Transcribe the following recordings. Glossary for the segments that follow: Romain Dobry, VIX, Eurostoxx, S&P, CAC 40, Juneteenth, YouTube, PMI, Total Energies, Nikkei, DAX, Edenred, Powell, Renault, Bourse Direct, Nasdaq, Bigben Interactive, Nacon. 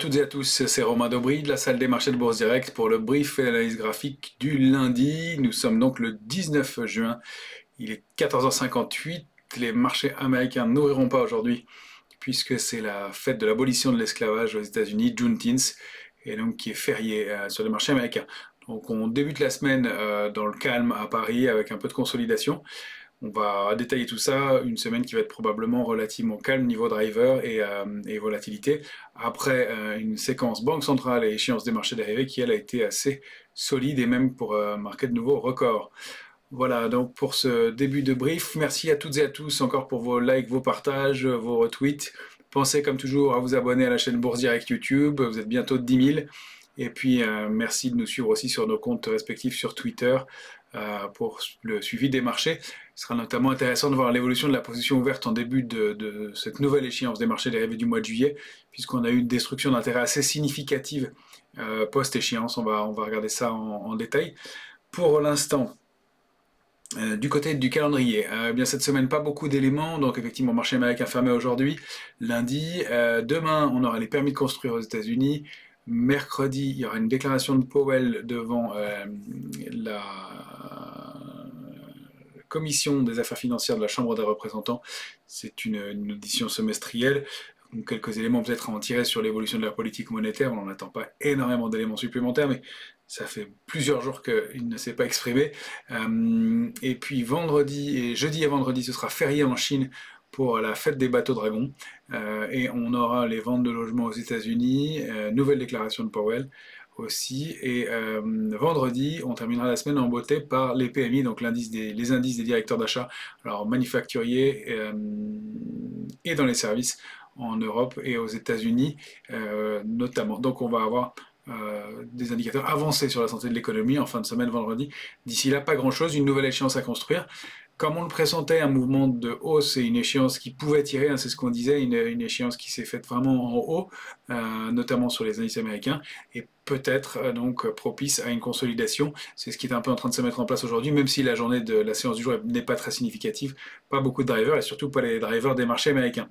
toutes et à tous, c'est Romain Dobry de la salle des marchés de Bourse Direct pour le brief et l'analyse graphique du lundi. Nous sommes donc le 19 juin, il est 14h58, les marchés américains n'ouvriront pas aujourd'hui puisque c'est la fête de l'abolition de l'esclavage aux États-Unis, Juneteenth, et donc qui est férié sur les marchés américains. Donc on débute la semaine dans le calme à Paris avec un peu de consolidation. On va détailler tout ça, une semaine qui va être probablement relativement calme niveau driver et volatilité, après une séquence banque centrale et échéance des marchés dérivés qui elle a été assez solide et même pour marquer de nouveaux records. Voilà donc pour ce début de brief, merci à toutes et à tous encore pour vos likes, vos partages, vos retweets. Pensez comme toujours à vous abonner à la chaîne Bourse Direct YouTube, vous êtes bientôt 10 000. Et puis merci de nous suivre aussi sur nos comptes respectifs sur Twitter pour le suivi des marchés. Ce sera notamment intéressant de voir l'évolution de la position ouverte en début de cette nouvelle échéance des marchés dérivés du mois de juillet, puisqu'on a eu une destruction d'intérêt assez significative post-échéance. On va regarder ça en détail. Pour l'instant, du côté du calendrier, bien cette semaine pas beaucoup d'éléments, donc effectivement marché américain fermé aujourd'hui, lundi. Demain, on aura les permis de construire aux États-Unis. Mercredi, il y aura une déclaration de Powell devant la commission des affaires financières de la Chambre des représentants. C'est une audition semestrielle. Donc quelques éléments peut-être à en tirer sur l'évolution de la politique monétaire. On n'en attend pas énormément d'éléments supplémentaires, mais ça fait plusieurs jours qu'il ne s'est pas exprimé. Et puis vendredi, et jeudi et vendredi, ce sera férié en Chine pour la fête des bateaux dragons, et on aura les ventes de logements aux États-Unis, nouvelle déclaration de Powell aussi, et vendredi on terminera la semaine en beauté par les PMI, donc les indices des directeurs d'achat, alors manufacturiers et dans les services en Europe et aux États-Unis notamment. Donc on va avoir des indicateurs avancés sur la santé de l'économie en fin de semaine vendredi. D'ici là pas grand chose, une nouvelle échéance à construire. Comme on le pressentait, un mouvement de hausse et une échéance qui pouvait tirer, hein, c'est ce qu'on disait, une échéance qui s'est faite vraiment en haut, notamment sur les indices américains, et peut-être donc propice à une consolidation. C'est ce qui est un peu en train de se mettre en place aujourd'hui, même si la journée de la séance du jour n'est pas très significative, pas beaucoup de drivers, et surtout pas les drivers des marchés américains.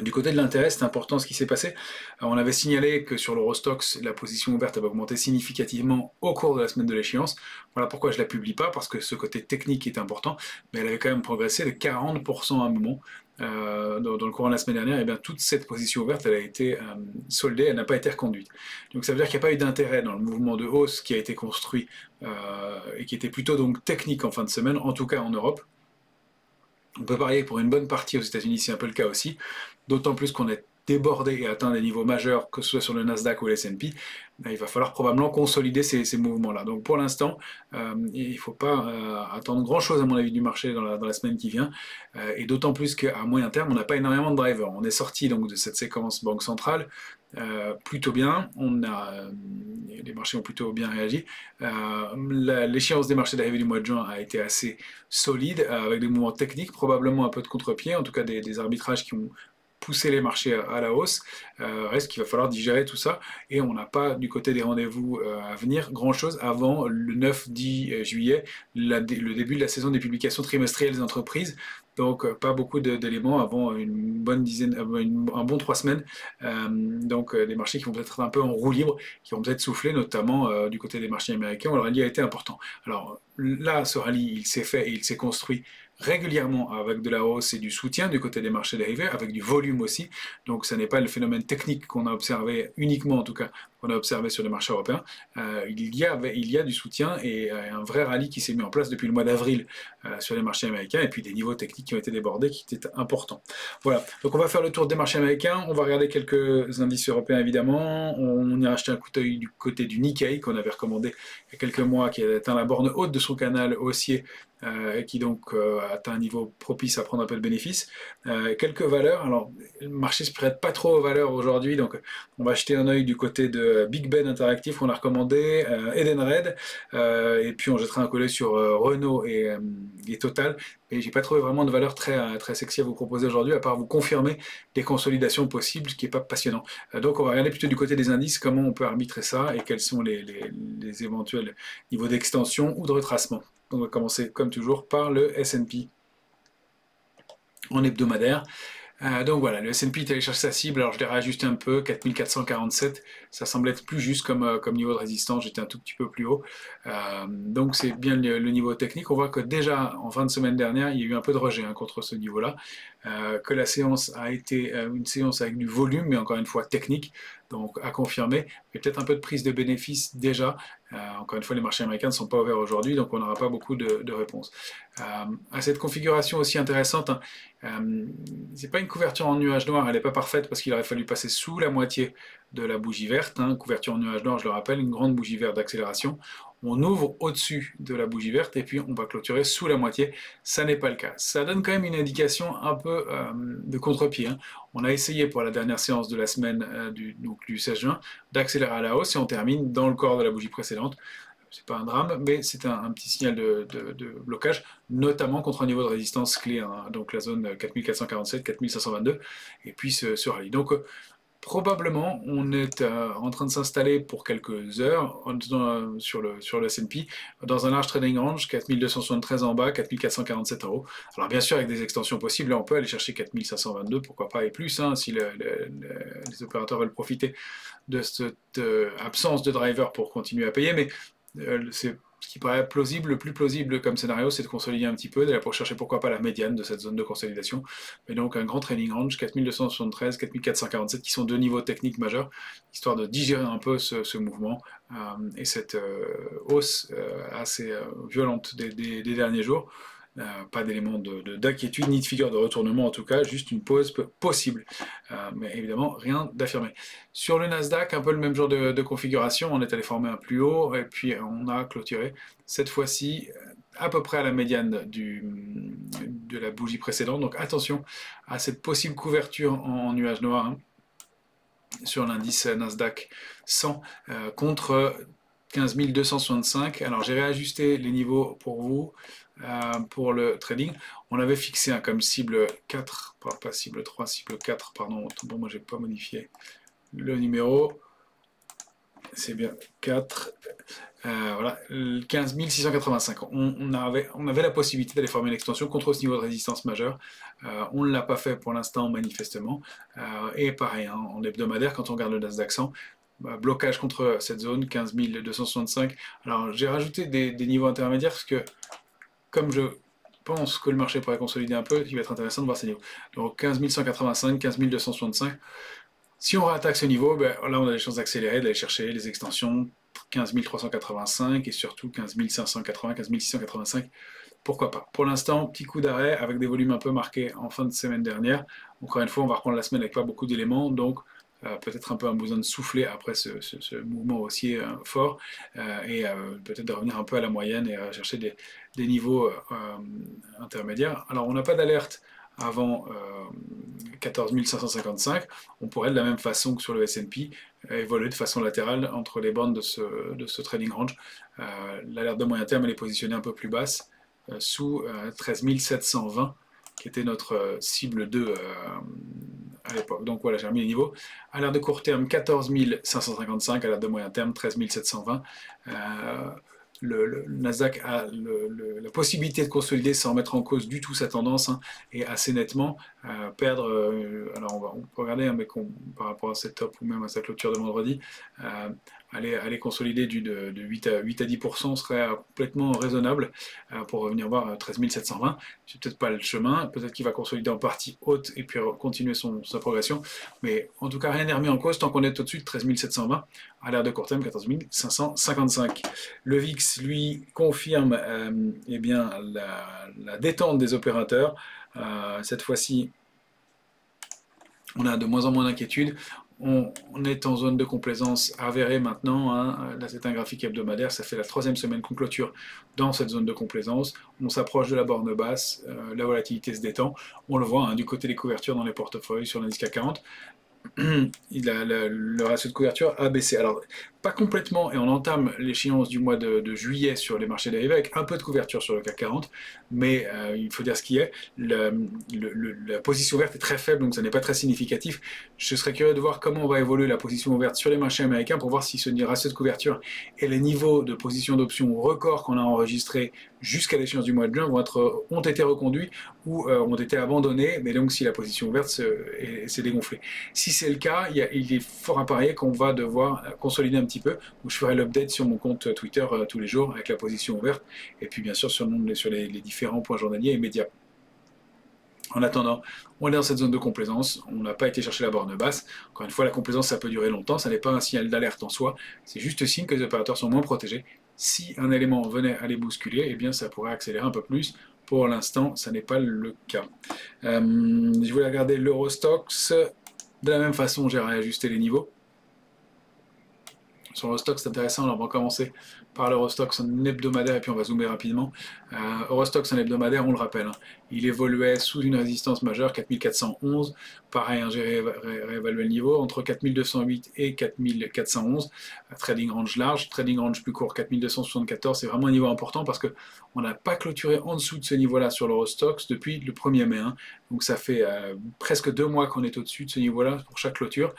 Du côté de l'intérêt, c'est important ce qui s'est passé. On avait signalé que sur l'Eurostoxx, la position ouverte avait augmenté significativement au cours de la semaine de l'échéance. Voilà pourquoi je ne la publie pas, parce que ce côté technique est important, mais elle avait quand même progressé de 40% à un moment. Dans le courant de la semaine dernière, et bien, toute cette position ouverte elle a été soldée, elle n'a pas été reconduite. Donc ça veut dire qu'il n'y a pas eu d'intérêt dans le mouvement de hausse qui a été construit et qui était plutôt donc technique en fin de semaine, en tout cas en Europe. On peut parier pour une bonne partie aux États-Unis, c'est un peu le cas aussi, d'autant plus qu'on est débordé et atteint des niveaux majeurs, que ce soit sur le Nasdaq ou le S&P, il va falloir probablement consolider ces mouvements-là. Donc pour l'instant, il ne faut pas attendre grand-chose à mon avis du marché dans la semaine qui vient, et d'autant plus qu'à moyen terme, on n'a pas énormément de drivers. On est sorti donc de cette séquence banque centrale plutôt bien, les marchés ont plutôt bien réagi. L'échéance des marchés dérivés du mois de juin a été assez solide, avec des mouvements techniques, probablement un peu de contre-pied, en tout cas des arbitrages qui ont pousser les marchés à la hausse. Reste qu'il va falloir digérer tout ça, et on n'a pas du côté des rendez-vous à venir grand chose avant le 9-10 juillet, le début de la saison des publications trimestrielles des entreprises, donc pas beaucoup d'éléments avant un bon 3 semaines, donc des marchés qui vont peut-être être un peu en roue libre, qui vont peut-être souffler, notamment du côté des marchés américains où le rallye a été important. Alors là ce rallye il s'est fait et il s'est construit régulièrement avec de la hausse et du soutien du côté des marchés dérivés, avec du volume aussi, donc ce n'est pas le phénomène technique qu'on a observé uniquement, en tout cas qu'on a observé sur les marchés européens. Il y a du soutien et un vrai rallye qui s'est mis en place depuis le mois d'avril sur les marchés américains, et puis des niveaux techniques qui ont été débordés qui étaient importants. Voilà, donc on va faire le tour des marchés américains, on va regarder quelques indices européens évidemment, on ira acheter un coup d'œil du côté du Nikkei qu'on avait recommandé il y a quelques mois, qui a atteint la borne haute de son canal haussier, et qui donc atteint un niveau propice à prendre un peu de bénéfice. Quelques valeurs, alors le marché ne se prête pas trop aux valeurs aujourd'hui, donc on va jeter un œil du côté de Bigben Interactive qu'on a recommandé, Edenred, et puis on jettera un coup d'œil sur Renault et Total. Et j'ai pas trouvé vraiment de valeur très sexy à vous proposer aujourd'hui, à part vous confirmer des consolidations possibles, ce qui n'est pas passionnant. Donc on va regarder plutôt du côté des indices, comment on peut arbitrer ça, et quels sont les éventuels niveaux d'extension ou de retracement. On va commencer comme toujours par le S&P en hebdomadaire. Donc voilà, le S&P est allé chercher sa cible, alors je l'ai réajusté un peu, 4447, ça semblait être plus juste comme niveau de résistance, j'étais un tout petit peu plus haut, donc c'est bien le niveau technique. On voit que déjà en fin de semaine dernière, il y a eu un peu de rejet contre ce niveau-là, que la séance a été une séance avec du volume, mais encore une fois technique, donc à confirmer, mais peut-être un peu de prise de bénéfice déjà. Encore une fois, les marchés américains ne sont pas ouverts aujourd'hui, donc on n'aura pas beaucoup de réponses. À cette configuration aussi intéressante, hein, c'est pas une couverture en nuage noir, elle n'est pas parfaite parce qu'il aurait fallu passer sous la moitié de la bougie verte. Hein, couverture en nuage noir, je le rappelle, une grande bougie verte d'accélération. On ouvre au-dessus de la bougie verte et puis on va clôturer sous la moitié. Ça n'est pas le cas. Ça donne quand même une indication un peu de contre-pied. Hein. On a essayé pour la dernière séance de la semaine donc du 16 juin d'accélérer à la hausse et on termine dans le corps de la bougie précédente. C'est pas un drame, mais c'est un petit signal de blocage, notamment contre un niveau de résistance clé, hein, donc la zone 4447, 4522, et puis ce rallye. Donc probablement, on est en train de s'installer pour quelques heures sur le S&P dans un large trading range, 4273 en bas, 4447 en haut. Alors bien sûr, avec des extensions possibles, là, on peut aller chercher 4522, pourquoi pas, et plus, hein, si les opérateurs veulent profiter de cette absence de driver pour continuer à payer, mais c'est ce qui paraît plausible, le plus plausible comme scénario, c'est de consolider un petit peu, d'aller pour chercher pourquoi pas la médiane de cette zone de consolidation. Mais donc un grand trailing range, 4273, 4447, qui sont deux niveaux techniques majeurs, histoire de digérer un peu ce mouvement et cette hausse assez violente des derniers jours. Pas d'éléments d'inquiétude ni de figure de retournement en tout cas, juste une pause possible, mais évidemment rien d'affirmé. Sur le Nasdaq, un peu le même genre de configuration, on est allé former un plus haut et puis on a clôturé cette fois-ci à peu près à la médiane de la bougie précédente, donc attention à cette possible couverture en nuage noir, hein, sur l'indice Nasdaq 100 contre 15 265, alors j'ai réajusté les niveaux pour vous, pour le trading. On avait fixé, hein, comme cible 4, pas cible 3, cible 4, pardon, bon, moi j'ai pas modifié le numéro, c'est bien 4, voilà, 15 685, on avait la possibilité d'aller former une extension contre ce niveau de résistance majeur, on ne l'a pas fait pour l'instant manifestement, et pareil, hein, en hebdomadaire, quand on regarde le Nasdaq 100, blocage contre cette zone, 15 265, alors j'ai rajouté des niveaux intermédiaires parce que comme je pense que le marché pourrait consolider un peu, il va être intéressant de voir ces niveaux. Donc 15 185, 15 265. Si on réattaque ce niveau, ben, là on a des chances d'accélérer, d'aller chercher les extensions 15 385 et surtout 15 580, 15 685. Pourquoi pas? Pour l'instant, petit coup d'arrêt avec des volumes un peu marqués en fin de semaine dernière. Encore une fois, on va reprendre la semaine avec pas beaucoup d'éléments, donc peut-être un peu un besoin de souffler après ce mouvement haussier fort, et peut-être de revenir un peu à la moyenne et chercher des niveaux intermédiaires. Alors on n'a pas d'alerte avant 14 555, on pourrait de la même façon que sur le S&P évoluer de façon latérale entre les bornes de ce trading range. L'alerte de moyen terme, elle est positionnée un peu plus basse, sous 13 720, qui était notre cible 2 à l'époque. Donc voilà, j'ai remis les niveaux. À l'heure de court terme, 14 555, à l'heure de moyen terme, 13 720. Le Nasdaq a la possibilité de consolider sans remettre en cause du tout sa tendance, hein, et assez nettement perdre, alors on peut regarder, hein, mais par rapport à cette top ou même à sa clôture de vendredi, aller consolider de 8 à 10% serait complètement raisonnable pour revenir voir 13 720. C'est peut-être pas le chemin, peut-être qu'il va consolider en partie haute et puis continuer sa progression, mais en tout cas rien n'est remis en cause tant qu'on est au-dessus de 13 720, à l'ère de court terme 14 555. Le VIX lui confirme eh bien, la détente des opérateurs. Cette fois-ci, on a de moins en moins d'inquiétude. On est en zone de complaisance avérée maintenant, hein. Là c'est un graphique hebdomadaire, ça fait la troisième semaine qu'on clôture dans cette zone de complaisance, on s'approche de la borne basse, la volatilité se détend, on le voit, hein, du côté des couvertures dans les portefeuilles sur l'indice CAC 40, le ratio de couverture a baissé. Alors, pas complètement, et on entame l'échéance du mois de juillet sur les marchés dérivés avec un peu de couverture sur le CAC 40, mais il faut dire ce qui est, la position ouverte est très faible, donc ça n'est pas très significatif. Je serais curieux de voir comment on va évoluer la position ouverte sur les marchés américains pour voir si ce ratio de couverture et les niveaux de position d'options record qu'on a enregistrés jusqu'à l'échéance du mois de juin ont été reconduits ou ont été abandonnés, mais donc si la position ouverte s'est dégonflée. Si c'est le cas, il est fort à parier qu'on va devoir consolider un petit peu, où je ferai l'update sur mon compte Twitter tous les jours avec la position ouverte et puis bien sûr sur les différents points journaliers et médias. En attendant, on est dans cette zone de complaisance, on n'a pas été chercher la borne basse. Encore une fois, la complaisance, ça peut durer longtemps, ça n'est pas un signal d'alerte en soi, c'est juste signe que les opérateurs sont moins protégés. Si un élément venait à les bousculer, eh bien ça pourrait accélérer un peu plus. Pour l'instant, ça n'est pas le cas. Je voulais regarder l'Eurostoxx. De la même façon, j'ai réajusté les niveaux. Sur l'Eurostoxx, c'est intéressant, alors on va commencer par l'Eurostoxx en hebdomadaire et puis on va zoomer rapidement. Eurostoxx en hebdomadaire, on le rappelle, hein, il évoluait sous une résistance majeure, 4411, pareil, hein, j'ai réévalué le niveau, entre 4208 et 4411, trading range large, trading range plus court, 4274, c'est vraiment un niveau important parce qu'on n'a pas clôturé en dessous de ce niveau-là sur l'Eurostoxx depuis le 1er mai, hein, donc ça fait presque 2 mois qu'on est au-dessus de ce niveau-là pour chaque clôture.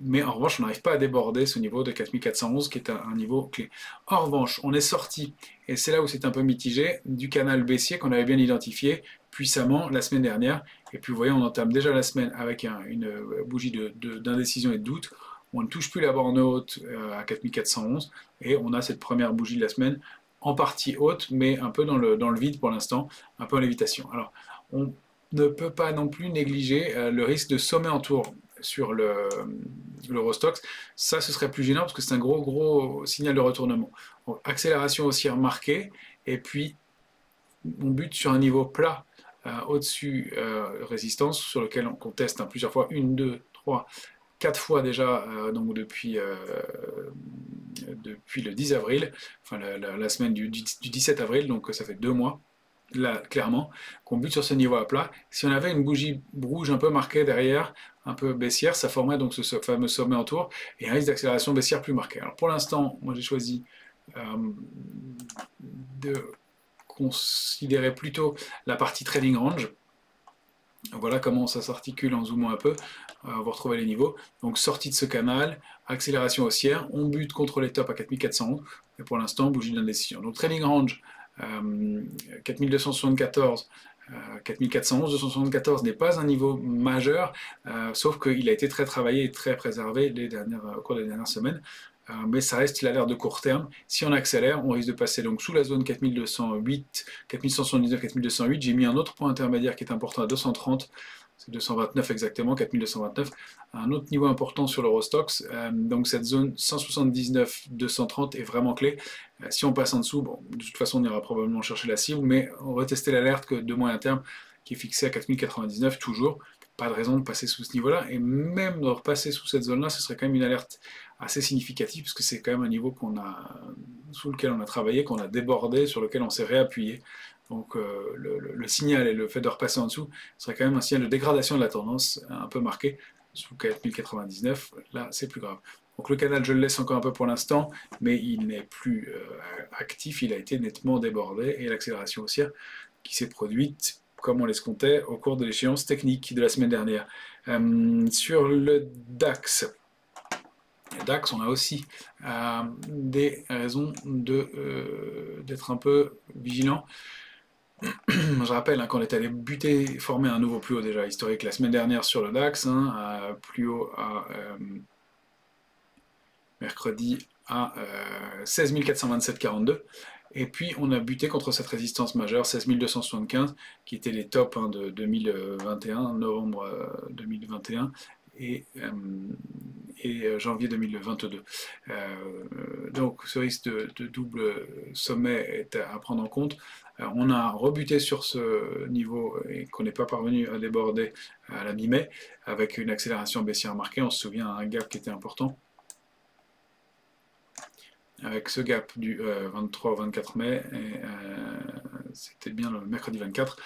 Mais en revanche, on n'arrive pas à déborder ce niveau de 4411 qui est un niveau clé. En revanche, on est sorti, et c'est là où c'est un peu mitigé, du canal baissier qu'on avait bien identifié puissamment la semaine dernière. Et puis vous voyez, on entame déjà la semaine avec une bougie d'indécision et de doute. On ne touche plus la borne haute à 4411 et on a cette première bougie de la semaine en partie haute, mais un peu dans le vide pour l'instant, un peu en lévitation. Alors, on ne peut pas non plus négliger le risque de sommet en tour sur l'Eurostoxx, ça ce serait plus gênant parce que c'est un gros signal de retournement. Donc, accélération haussière marquée et puis on bute sur un niveau plat au-dessus résistance sur lequel on conteste hein, plusieurs fois, 1, 2, 3, 4 fois déjà donc depuis le 10 avril, enfin la semaine du 17 avril, donc ça fait 2 mois. Là, clairement, qu'on bute sur ce niveau à plat. Si on avait une bougie rouge un peu marquée derrière, un peu baissière, ça formait donc ce fameux sommet en tour et un risque d'accélération baissière plus marqué. Alors pour l'instant, moi j'ai choisi de considérer plutôt la partie trading range. Voilà comment ça s'articule en zoomant un peu, on va retrouver les niveaux. Donc sortie de ce canal, accélération haussière, on bute contre les tops à 4411 et pour l'instant bougie d'indécision. Donc trading range 4274, 4411, 274 n'est pas un niveau majeur, sauf qu'il a été très travaillé et très préservé au cours des dernières semaines, mais ça reste l'alerte de court terme. Si on accélère, on risque de passer donc sous la zone 4208, 4179, 4208. J'ai mis un autre point intermédiaire qui est important à 230, c'est 229 exactement, 4229, un autre niveau important sur l'Eurostoxx, donc cette zone 179-230 est vraiment clé. Si on passe en dessous, bon, de toute façon on ira probablement chercher la cible, mais on va tester l'alerte de moyen terme qui est fixée à 4099 toujours, pas de raison de passer sous ce niveau-là, et même de repasser sous cette zone-là, ce serait quand même une alerte assez significative, puisque c'est quand même un niveau sous lequel on a travaillé, qu'on a débordé, sur lequel on s'est réappuyé. Donc le signal et le fait de repasser en dessous serait quand même un signal de dégradation de la tendance un peu marqué sous 4099, là c'est plus grave. Donc le canal je le laisse encore un peu pour l'instant, mais il n'est plus actif, il a été nettement débordé et l'accélération haussière qui s'est produite comme on l'escomptait au cours de l'échéance technique de la semaine dernière. Sur le DAX. DAX, on a aussi des raisons d'être un peu vigilant. Je rappelle hein, qu'on est allé buter, former un nouveau plus haut déjà historique la semaine dernière sur le DAX, hein, plus haut à mercredi à 16 427,42. Et puis on a buté contre cette résistance majeure 16 275 qui était les tops hein, de 2021, novembre 2021. Et janvier 2022. Donc ce risque de double sommet est à prendre en compte. On a rebuté sur ce niveau et qu'on n'est pas parvenu à déborder à la mi-mai avec une accélération baissière marquée. On se souvient d'un gap qui était important. Avec ce gap du 23 au 24 mai, c'était bien le mercredi 24.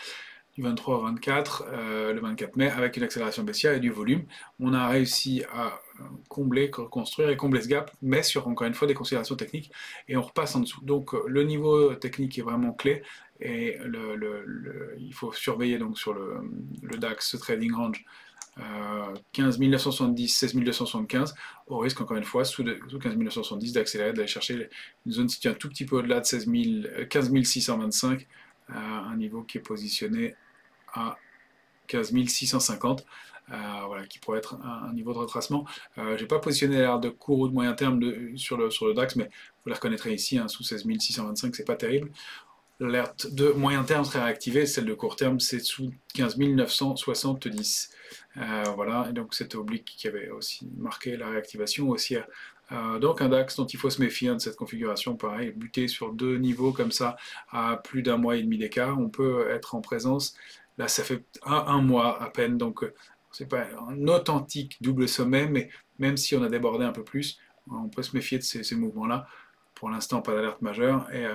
du 23 au 24, le 24 mai, avec une accélération baissière et du volume. On a réussi à combler, reconstruire et combler ce gap, mais sur encore une fois des considérations techniques, et on repasse en dessous. Donc le niveau technique est vraiment clé, et il faut surveiller donc sur le DAX, ce trading range, 15 970, 16 275, au risque encore une fois sous 15 970 d'accélérer, d'aller chercher une zone située un tout petit peu au-delà de 15 625, un niveau qui est positionné à 15 650, voilà, qui pourrait être un niveau de retracement. J'ai pas positionné l'air de court ou de moyen terme sur le DAX, mais vous la reconnaîtrez ici, hein, sous 16 625, c'est pas terrible. L'alerte de moyen terme serait réactivée, celle de court terme c'est sous 15 970. Voilà, et donc cette oblique qui avait aussi marqué la réactivation haussière. Donc un DAX dont il faut se méfier, hein, de cette configuration, pareil, buter sur deux niveaux comme ça à plus d'un mois et demi d'écart, on peut être en présence, là ça fait un mois à peine, donc c'est pas un authentique double sommet, mais même si on a débordé un peu plus, on peut se méfier de ces mouvements-là. Pour l'instant, pas d'alerte majeure, et,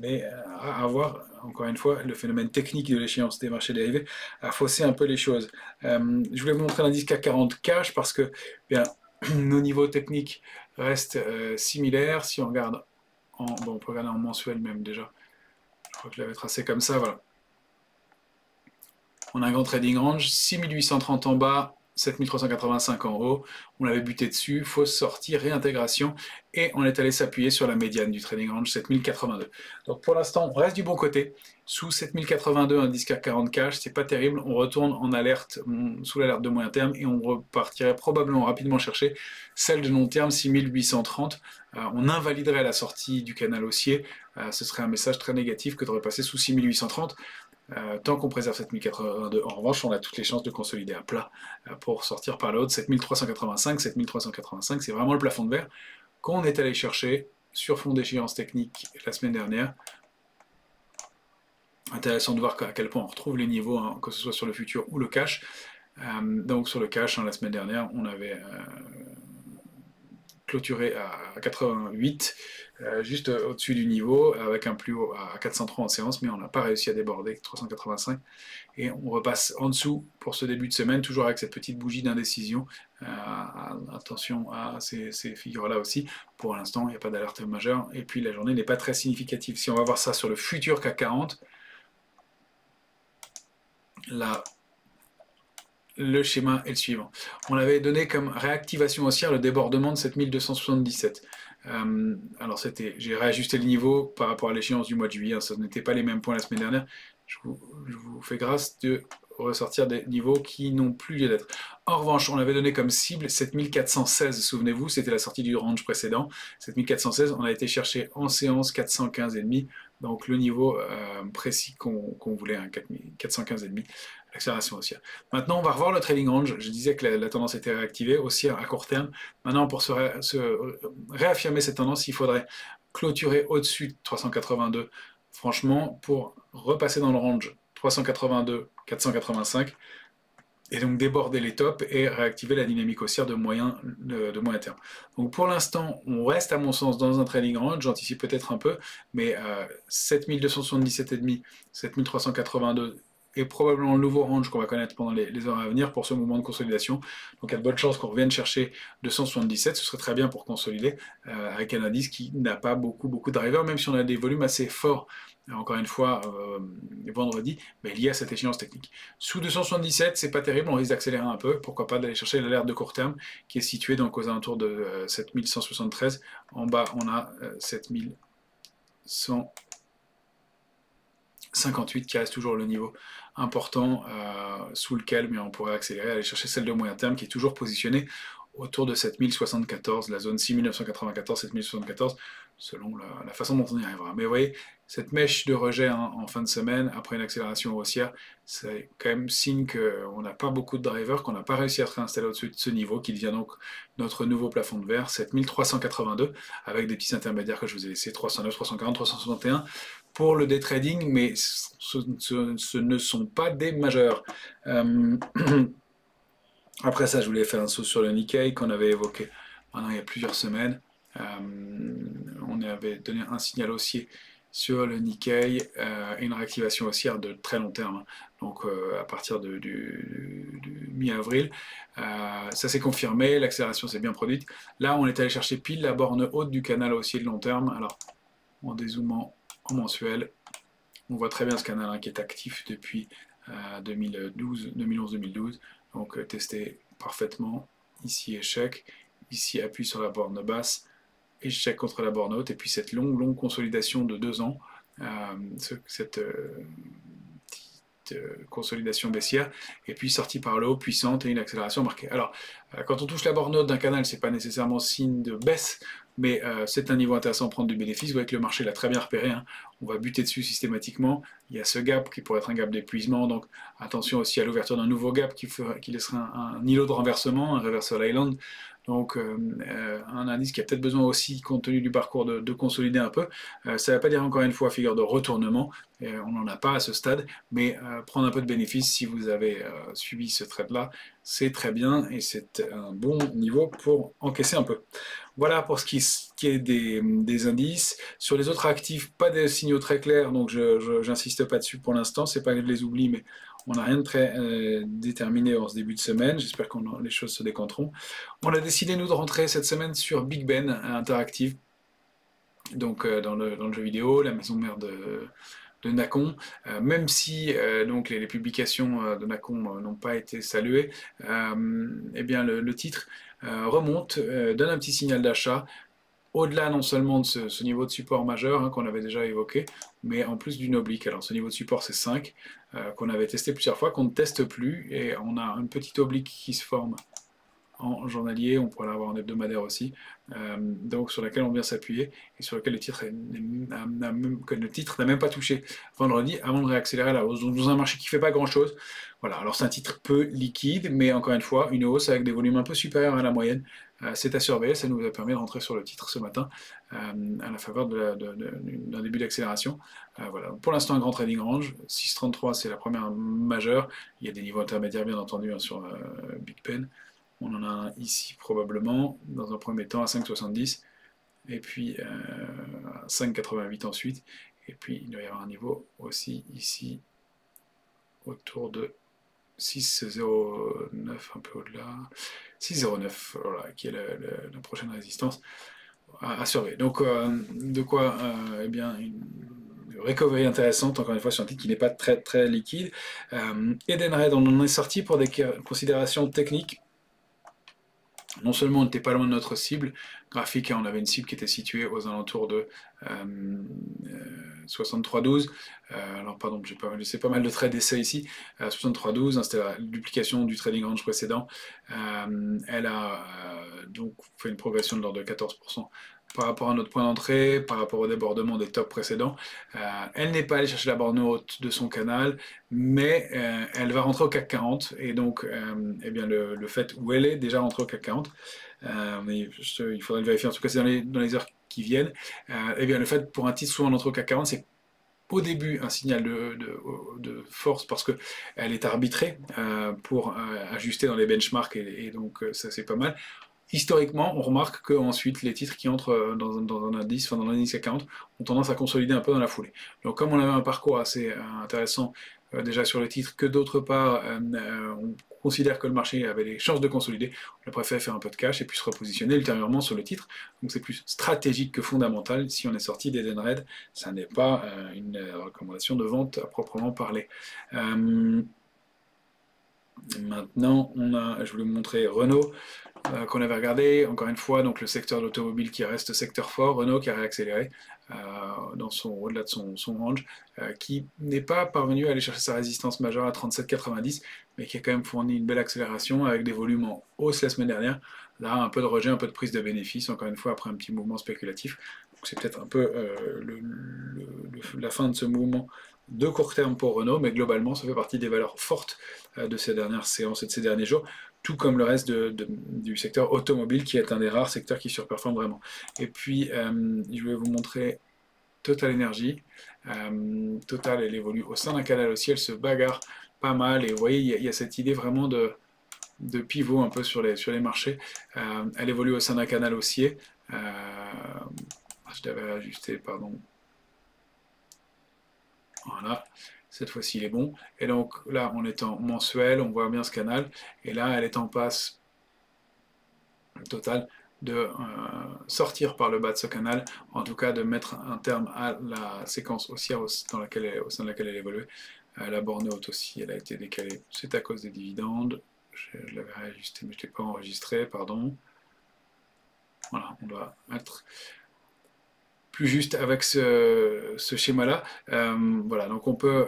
mais à voir, encore une fois, le phénomène technique de l'échéance des marchés dérivés a faussé un peu les choses. Je voulais vous montrer l'indice CAC 40 cash parce que bien, nos niveaux techniques restent similaires. Si on regarde, bon, on peut regarder en mensuel même déjà, je crois que je l'avais tracé comme ça, voilà. On a un grand trading range, 6830 en bas, 7385 en haut, on l'avait buté dessus, fausse sortie, réintégration, et on est allé s'appuyer sur la médiane du trading range 7082. Donc pour l'instant, on reste du bon côté, sous 7082, indice CAC 40 cash, c'est pas terrible, on retourne en alerte, sous l'alerte de moyen terme, et on repartirait probablement rapidement chercher celle de long terme 6830, on invaliderait la sortie du canal haussier, ce serait un message très négatif que de repasser sous 6830. Tant qu'on préserve 7082, en revanche, on a toutes les chances de consolider à plat pour sortir par le haut de 7385. 7385, c'est vraiment le plafond de verre qu'on est allé chercher sur fond d'échéance technique la semaine dernière. Intéressant de voir à quel point on retrouve les niveaux, hein, que ce soit sur le futur ou le cash. Donc sur le cash, hein, la semaine dernière, on avait clôturé à 88, juste au-dessus du niveau, avec un plus haut à 403 en séance, mais on n'a pas réussi à déborder 385, et on repasse en dessous pour ce début de semaine, toujours avec cette petite bougie d'indécision. Attention à ces figures-là aussi, pour l'instant il n'y a pas d'alerte majeure, et puis la journée n'est pas très significative. Si on va voir ça sur le futur CAC 40, là, le schéma est le suivant. On avait donné comme réactivation haussière le débordement de 7277. Alors j'ai réajusté le niveau par rapport à l'échéance du mois de juillet, hein, ça n'était pas les mêmes points la semaine dernière. Je vous fais grâce de ressortir des niveaux qui n'ont plus lieu d'être. En revanche, on avait donné comme cible 7416, souvenez-vous, c'était la sortie du range précédent. 7416, on a été chercher en séance 415,5, donc le niveau précis qu'on voulait, hein, 415,5, accélération haussière. Maintenant, on va revoir le trading range. Je disais que la tendance était réactivée, haussière à court terme. Maintenant, pour se réaffirmer cette tendance, il faudrait clôturer au-dessus de 382. Franchement, pour repasser dans le range 382, 485, et donc déborder les tops et réactiver la dynamique haussière de moyen terme. Donc pour l'instant, on reste à mon sens dans un trading range, j'anticipe peut-être un peu, mais 7277,5, 7382 est probablement le nouveau range qu'on va connaître pendant les heures à venir pour ce mouvement de consolidation. Donc il y a de bonnes chances qu'on revienne chercher 277, ce serait très bien pour consolider avec un indice qui n'a pas beaucoup de drivers, même si on a des volumes assez forts, encore une fois, vendredi, mais lié à cette échéance technique. Sous 277, c'est pas terrible, on risque d'accélérer un peu, pourquoi pas d'aller chercher l'alerte de court terme qui est située donc aux alentours de 7173, en bas on a 7158 qui reste toujours le niveau important sous lequel mais on pourrait accélérer, aller chercher celle de moyen terme qui est toujours positionnée autour de 7074, la zone 6994, 7074, selon la façon dont on y arrivera. Mais vous voyez, cette mèche de rejet, hein, en fin de semaine, après une accélération haussière, c'est quand même signe qu'on n'a pas beaucoup de drivers, qu'on n'a pas réussi à se réinstaller au-dessus de ce niveau, qui devient donc notre nouveau plafond de verre, 7382, avec des petits intermédiaires que je vous ai laissés, 309, 340, 361, pour le day trading, mais ce ne sont pas des majeurs. Après ça, je voulais faire un saut sur le Nikkei qu'on avait évoqué maintenant il y a plusieurs semaines. On avait donné un signal haussier sur le Nikkei et une réactivation haussière de très long terme, donc à partir du mi-avril. Ça s'est confirmé, l'accélération s'est bien produite. Là, on est allé chercher pile la borne haute du canal haussier de long terme. Alors, en dézoomant en mensuel, on voit très bien ce canal hein, qui est actif depuis 2011-2012, donc testé parfaitement. Ici, échec. Ici, appui sur la borne basse. Échec contre la borne haute, et puis cette longue consolidation de 2 ans, cette consolidation baissière, et puis sortie par le haut puissante et une accélération marquée. Alors, quand on touche la borne haute d'un canal, c'est pas nécessairement signe de baisse, mais c'est un niveau intéressant à prendre du bénéfice. Vous voyez que le marché l'a très bien repéré, hein. On va buter dessus systématiquement. Il y a ce gap qui pourrait être un gap d'épuisement, donc attention aussi à l'ouverture d'un nouveau gap qui laissera un îlot de renversement, un reversal island. Donc un indice qui a peut-être besoin aussi, compte tenu du parcours, de consolider un peu. Ça ne va pas dire encore une fois figure de retournement, on n'en a pas à ce stade, mais prendre un peu de bénéfice si vous avez suivi ce trade-là, c'est très bien et c'est un bon niveau pour encaisser un peu. Voilà pour ce qui est des indices. Sur les autres actifs, pas de signaux très clairs, donc je n'insiste pas dessus pour l'instant, c'est pas que je les oublie, mais on n'a rien de très déterminé en ce début de semaine. J'espère que les choses se décanteront. On a décidé, nous, de rentrer cette semaine sur Bigben Interactive, donc dans le jeu vidéo, la maison mère de Nacon, même si donc les publications de Nacon n'ont pas été saluées, eh bien le titre remonte, donne un petit signal d'achat, au-delà non seulement de ce niveau de support majeur hein, qu'on avait déjà évoqué, mais en plus d'une oblique. Alors ce niveau de support c'est 5, qu'on avait testé plusieurs fois, qu'on ne teste plus, et on a une petite oblique qui se forme en journalier, on pourrait l'avoir en hebdomadaire aussi, donc sur laquelle on vient s'appuyer, et sur lequel le titre n'a même pas touché vendredi, avant de réaccélérer la hausse, dans un marché qui ne fait pas grand-chose. Voilà, alors c'est un titre peu liquide, mais encore une fois, une hausse avec des volumes un peu supérieurs à la moyenne, c'est à surveiller, ça nous a permis de rentrer sur le titre ce matin, à la faveur d'un début d'accélération. Voilà, pour l'instant un grand trading range, 6,33 c'est la première majeure, il y a des niveaux intermédiaires bien entendu hein, sur Bigben. On en a un ici probablement, dans un premier temps à 5,70, et puis à 5,88 ensuite, et puis il doit y avoir un niveau aussi ici, autour de 6,09, un peu au-delà, 6,09, voilà, qui est la prochaine résistance à surveiller. Donc de quoi, eh bien, une recovery intéressante, encore une fois, sur un titre qui n'est pas très liquide. Edenred, on en est sorti pour des considérations techniques. Non seulement on n'était pas loin de notre cible graphique, hein, on avait une cible qui était située aux alentours de 63,12. Alors pardon, j'ai laissé pas mal de trades d'essai ici. 63,12, hein, c'était la duplication du trading range précédent. Elle a donc fait une progression de l'ordre de 14% par rapport à notre point d'entrée, par rapport au débordement des tops précédents. Elle n'est pas allée chercher la borne haute de son canal, mais elle va rentrer au CAC 40, et donc eh bien le fait où elle est déjà rentrée au CAC 40, mais il faudrait le vérifier, en tout cas c'est dans les heures qui viennent, eh bien le fait pour un titre souvent d'entrer au CAC 40, c'est au début un signal de force parce qu'elle est arbitrée pour ajuster dans les benchmarks, et donc ça c'est pas mal. Historiquement, on remarque qu'ensuite, les titres qui entrent dans l'indice CAC 40, ont tendance à consolider un peu dans la foulée. Donc comme on avait un parcours assez intéressant déjà sur le titre, que d'autre part, on considère que le marché avait des chances de consolider, on a préféré faire un peu de cash et puis se repositionner ultérieurement sur le titre. Donc c'est plus stratégique que fondamental. Si on est sorti d'Edenred, ça n'est pas une recommandation de vente à proprement parler. Maintenant, je voulais vous montrer Renault, qu'on avait regardé, encore une fois, donc le secteur de l'automobile qui reste secteur fort, Renault qui a réaccéléré au-delà de son range, qui n'est pas parvenu à aller chercher sa résistance majeure à 37,90, mais qui a quand même fourni une belle accélération avec des volumes en hausse la semaine dernière. Là, un peu de rejet, un peu de prise de bénéfice, encore une fois, après un petit mouvement spéculatif. Donc c'est peut-être un peu la fin de ce mouvement de court terme pour Renault, mais globalement ça fait partie des valeurs fortes de ces dernières séances et de ces derniers jours, tout comme le reste du secteur automobile qui est un des rares secteurs qui surperforme vraiment. Et puis je vais vous montrer Total Energies. Total, elle évolue au sein d'un canal aussi, elle se bagarre pas mal, et vous voyez il y a cette idée vraiment de pivot un peu sur les marchés. Elle évolue au sein d'un canal haussier, je l'avais ajusté, pardon, Voilà, cette fois-ci il est bon. Et donc là on est en mensuel, on voit bien ce canal, et là elle est en passe totale de sortir par le bas de ce canal, en tout cas de mettre un terme à la séquence haussière au sein de laquelle elle évoluait. La borne haute aussi, elle a été décalée, c'est à cause des dividendes. Je l'avais réajusté, mais je ne l'ai pas enregistré, pardon. Voilà, on doit être plus juste avec ce schéma-là. Voilà, donc on peut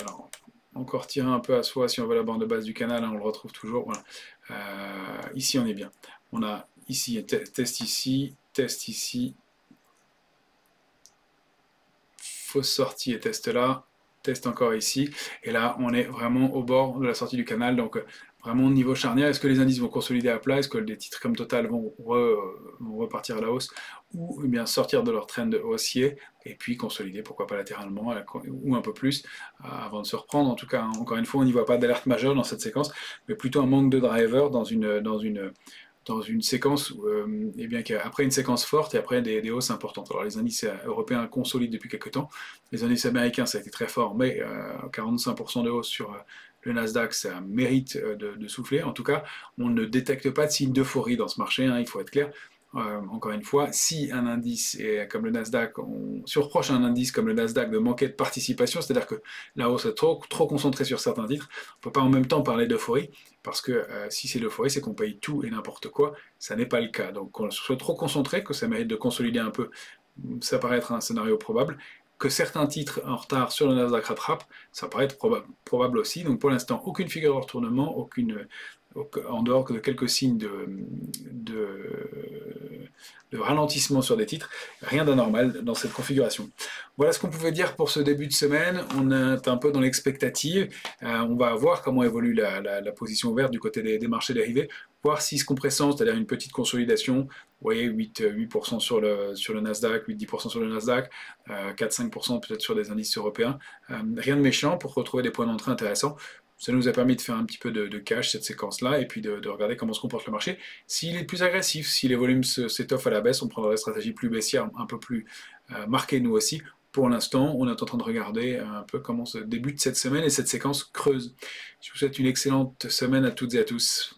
alors, encore tirer un peu à soi si on veut la borne de base du canal, hein, on le retrouve toujours. Voilà. Ici, on est bien. On a ici, test ici, test ici, fausse sortie et test là, test encore ici. Et là, on est vraiment au bord de la sortie du canal, donc vraiment niveau charnière. Est-ce que les indices vont consolider à plat? Est-ce que des titres comme Total vont repartir à la hausse? Ou eh bien sortir de leur trend haussier et puis consolider, pourquoi pas latéralement ou un peu plus, avant de se reprendre. En tout cas, encore une fois, on n'y voit pas d'alerte majeure dans cette séquence, mais plutôt un manque de driver dans une séquence eh bien, après une séquence forte et après des hausses importantes. Alors les indices européens consolident depuis quelques temps, les indices américains ça a été très fort, mais 45% de hausse sur le Nasdaq, ça mérite de souffler. En tout cas, on ne détecte pas de signe d'euphorie dans ce marché, hein, il faut être clair. Encore une fois, si un indice comme le Nasdaq, on surproche un indice comme le Nasdaq de manquer de participation, c'est-à-dire que la hausse est trop concentrée sur certains titres, on ne peut pas en même temps parler d'euphorie, parce que si c'est l'euphorie, c'est qu'on paye tout et n'importe quoi, ça n'est pas le cas. Donc qu'on soit trop concentré, que ça mérite de consolider un peu, ça paraît être un scénario probable. Que certains titres en retard sur le Nasdaq rattrapent, ça paraît être probable aussi. Donc pour l'instant, aucune figure de retournement, en dehors de quelques signes de ralentissement sur des titres, rien d'anormal dans cette configuration. Voilà ce qu'on pouvait dire pour ce début de semaine. On est un peu dans l'expectative. On va voir comment évolue la position ouverte du côté des marchés dérivés, voir si ce compressant, c'est-à-dire une petite consolidation, vous voyez 8% sur le Nasdaq, 8-10% sur le Nasdaq, 4-5% peut-être sur des indices européens. Rien de méchant pour retrouver des points d'entrée intéressants. Ça nous a permis de faire un petit peu de cash cette séquence-là et puis de regarder comment se comporte le marché. S'il est plus agressif, si les volumes s'étoffent à la baisse, on prendra des stratégies plus baissières, un peu plus marquées nous aussi. Pour l'instant, on est en train de regarder un peu comment se débute cette semaine et cette séquence creuse. Je vous souhaite une excellente semaine à toutes et à tous.